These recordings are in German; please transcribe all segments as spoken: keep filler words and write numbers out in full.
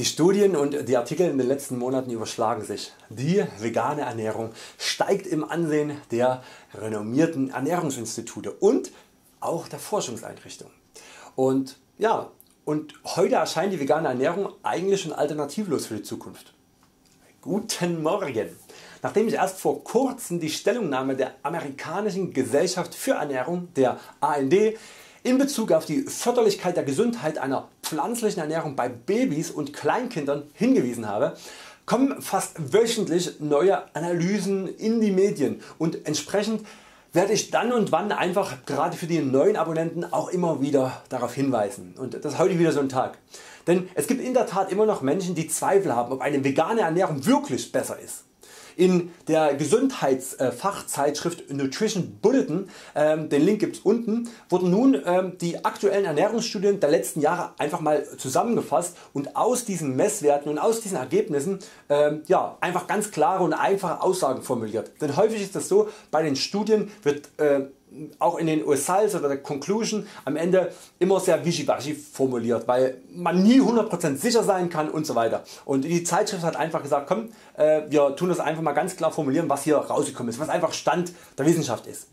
Die Studien und die Artikel in den letzten Monaten überschlagen sich. Die vegane Ernährung steigt im Ansehen der renommierten Ernährungsinstitute und auch der Forschungseinrichtungen. Und ja, und heute erscheint die vegane Ernährung eigentlich schon alternativlos für die Zukunft. Guten Morgen! Nachdem ich erst vor kurzem die Stellungnahme der amerikanischen Gesellschaft für Ernährung, der A N D, in Bezug auf die Förderlichkeit der Gesundheit einer pflanzlichen Ernährung bei Babys und Kleinkindern hingewiesen habe, kommen fast wöchentlich neue Analysen in die Medien und entsprechend werde ich dann und wann einfach gerade für die neuen Abonnenten auch immer wieder darauf hinweisen, und das ist heute wieder so ein Tag. Denn es gibt in der Tat immer noch Menschen, die Zweifel haben, ob eine vegane Ernährung wirklich besser ist. In der Gesundheitsfachzeitschrift Nutrition Bulletin, ähm, den Link gibt's unten, wurden nun ähm, die aktuellen Ernährungsstudien der letzten Jahre einfach mal zusammengefasst, und aus diesen Messwerten und aus diesen Ergebnissen ähm, ja, einfach ganz klare und einfache Aussagen formuliert. Denn häufig ist das so, bei den Studien wird äh, auch in den Results oder der Conclusion am Ende immer sehr wischiwaschi formuliert, weil man nie hundert Prozent sicher sein kann und so weiter. Und die Zeitschrift hat einfach gesagt, komm, wir tun das einfach mal ganz klar formulieren, was hier rausgekommen ist, was einfach Stand der Wissenschaft ist.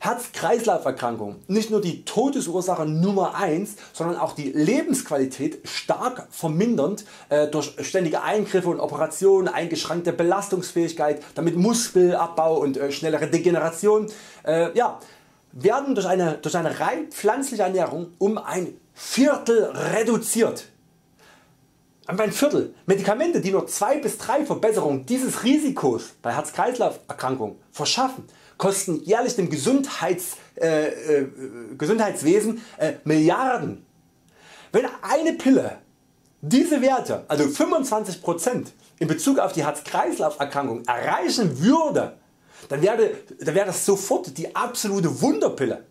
Herz-Kreislauf-Erkrankungen, nicht nur die Todesursache Nummer eins, sondern auch die Lebensqualität stark vermindernd äh, durch ständige Eingriffe und Operationen, eingeschränkte Belastungsfähigkeit, damit Muskelabbau und äh, schnellere Degeneration, äh, ja, werden durch eine, durch eine rein pflanzliche Ernährung um ein Viertel reduziert. Ein Viertel. Medikamente, die nur zwei bis drei Verbesserungen dieses Risikos bei Herz-Kreislauf-Erkrankungen verschaffen, kosten jährlich dem Gesundheits, äh, äh, Gesundheitswesen äh, Milliarden. Wenn eine Pille diese Werte, also fünfundzwanzig Prozent in Bezug auf die Herz-Kreislauf-Erkrankung erreichen würde, dann wäre, dann wäre das sofort die absolute Wunderpille.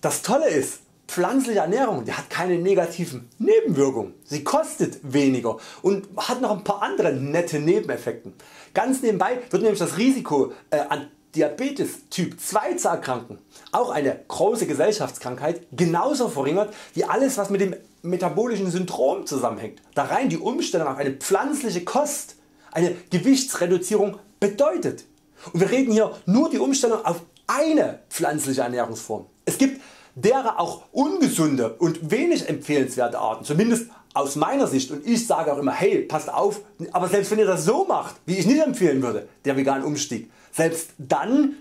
Das Tolle ist, pflanzliche Ernährung, die hat keine negativen Nebenwirkungen, sie kostet weniger und hat noch ein paar andere nette Nebeneffekte. Ganz nebenbei wird nämlich das Risiko äh, an Diabetes Typ zwei zu erkranken, auch eine große Gesellschaftskrankheit, genauso verringert wie alles, was mit dem metabolischen Syndrom zusammenhängt, da rein die Umstellung auf eine pflanzliche Kost eine Gewichtsreduzierung bedeutet. Und wir reden hier nur die Umstellung auf eine pflanzliche Ernährungsform. Es gibt derer auch ungesunde und wenig empfehlenswerte Arten, zumindest aus meiner Sicht, und ich sage auch immer, hey, passt auf, aber selbst wenn ihr das so macht, wie ich nicht empfehlen würde, der veganen Umstieg, selbst dann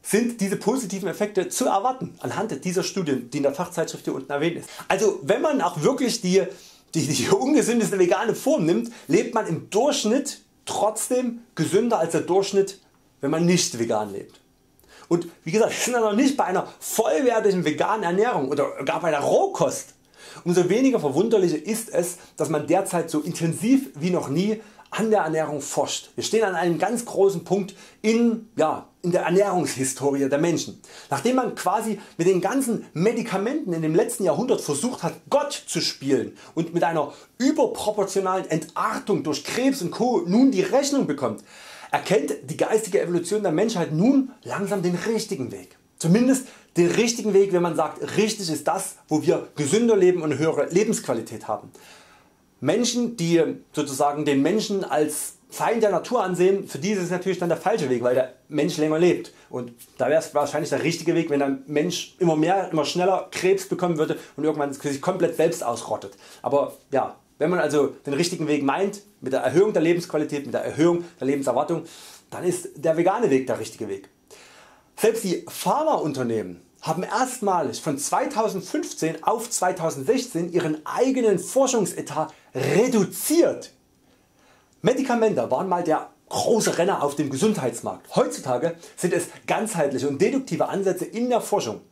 sind diese positiven Effekte zu erwarten anhand dieser Studien, die in der Fachzeitschrift hier unten erwähnt ist. Also wenn man auch wirklich die, die, die ungesündeste vegane Form nimmt, lebt man im Durchschnitt trotzdem gesünder als der Durchschnitt, wenn man nicht vegan lebt. Und wie gesagt, wir sind ja noch nicht bei einer vollwertigen veganen Ernährung oder gar bei einer Rohkost. Umso weniger verwunderlich ist es, dass man derzeit so intensiv wie noch nie an der Ernährung forscht. Wir stehen an einem ganz großen Punkt in, ja, in der Ernährungshistorie der Menschen. Nachdem man quasi mit den ganzen Medikamenten in dem letzten Jahrhundert versucht hat, Gott zu spielen und mit einer überproportionalen Entartung durch Krebs und Co. nun die Rechnung bekommt, erkennt die geistige Evolution der Menschheit nun langsam den richtigen Weg. Zumindest den richtigen Weg, wenn man sagt, richtig ist das, wo wir gesünder leben und höhere Lebensqualität haben. Menschen, die sozusagen den Menschen als Feind der Natur ansehen, für die ist es natürlich dann der falsche Weg, weil der Mensch länger lebt. Und da wäre es wahrscheinlich der richtige Weg, wenn der Mensch immer mehr, immer schneller Krebs bekommen würde und irgendwann sich komplett selbst ausrottet. Aber ja, wenn man also den richtigen Weg meint, mit der Erhöhung der Lebensqualität, mit der Erhöhung der Lebenserwartung, dann ist der vegane Weg der richtige Weg. Selbst die Pharmaunternehmen haben erstmalig von zweitausendfünfzehn auf zweitausendsechzehn ihren eigenen Forschungsetat reduziert. Medikamente waren mal der große Renner auf dem Gesundheitsmarkt. Heutzutage sind es ganzheitliche und deduktive Ansätze in der Forschung.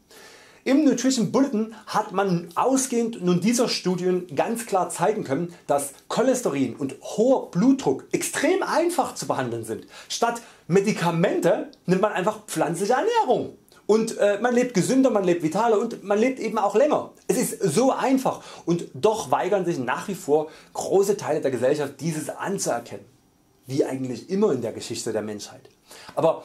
Im Nutrition Bulletin hat man ausgehend nun dieser Studien ganz klar zeigen können, dass Cholesterin und hoher Blutdruck extrem einfach zu behandeln sind. Statt Medikamente nimmt man einfach pflanzliche Ernährung und äh, man lebt gesünder, man lebt vitaler und man lebt eben auch länger. Es ist so einfach, und doch weigern sich nach wie vor große Teile der Gesellschaft, dieses anzuerkennen, wie eigentlich immer in der Geschichte der Menschheit. Aber,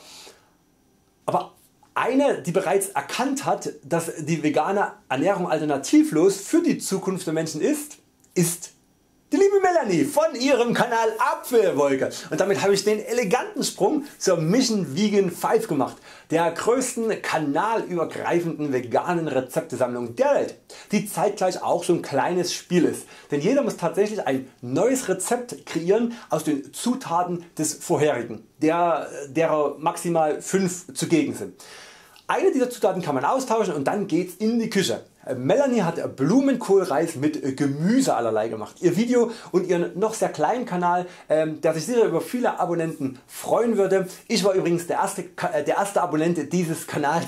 aber eine, die bereits erkannt hat, dass die vegane Ernährung alternativlos für die Zukunft der Menschen ist, ist die liebe Melanie von ihrem Kanal Apfelwolke, und damit habe ich den eleganten Sprung zur Mission Vegan fünf gemacht, der größten kanalübergreifenden veganen Rezeptesammlung der Welt, die zeitgleich auch so ein kleines Spiel ist, denn jeder muss tatsächlich ein neues Rezept kreieren aus den Zutaten des vorherigen, der, derer maximal fünf zugegen sind. Eine dieser Zutaten kann man austauschen und dann geht's in die Küche. Melanie hat Blumenkohlreis mit Gemüse allerlei gemacht. Ihr Video und ihren noch sehr kleinen Kanal, der sich sicher über viele Abonnenten freuen würde. Ich war übrigens der erste, der erste Abonnent dieses Kanals.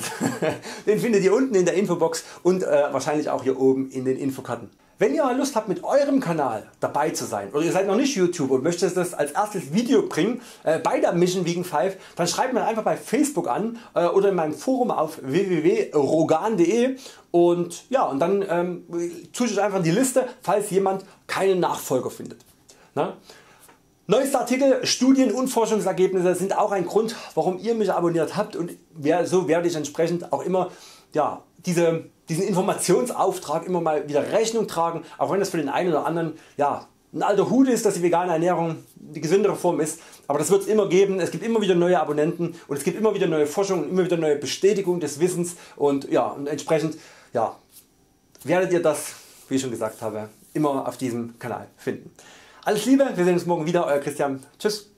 Den findet ihr unten in der Infobox und wahrscheinlich auch hier oben in den Infokarten. Wenn ihr mal Lust habt, mit eurem Kanal dabei zu sein, oder ihr seid noch nicht YouTuber und möchtet das als erstes Video bringen äh, bei der Mission Vegan fünf, dann schreibt mir einfach bei Facebook an äh, oder in meinem Forum auf w w w punkt rogan punkt de und, ja, und dann ähm, tue ich euch einfach in die Liste, falls jemand keinen Nachfolger findet. Na? Neueste Artikel, Studien und Forschungsergebnisse sind auch ein Grund, warum ihr mich abonniert habt, und so werde ich entsprechend auch immer, ja, diese diesen Informationsauftrag immer mal wieder Rechnung tragen, auch wenn das für den einen oder anderen, ja, ein alter Hut ist, dass die vegane Ernährung die gesündere Form ist, aber das wird es immer geben. Es gibt immer wieder neue Abonnenten und es gibt immer wieder neue Forschung und immer wieder neue Bestätigung des Wissens, und, ja, und entsprechend, ja, werdet ihr das, wie ich schon gesagt habe, immer auf diesem Kanal finden. Alles Liebe, wir sehen uns morgen wieder, Euer Christian. Tschüss.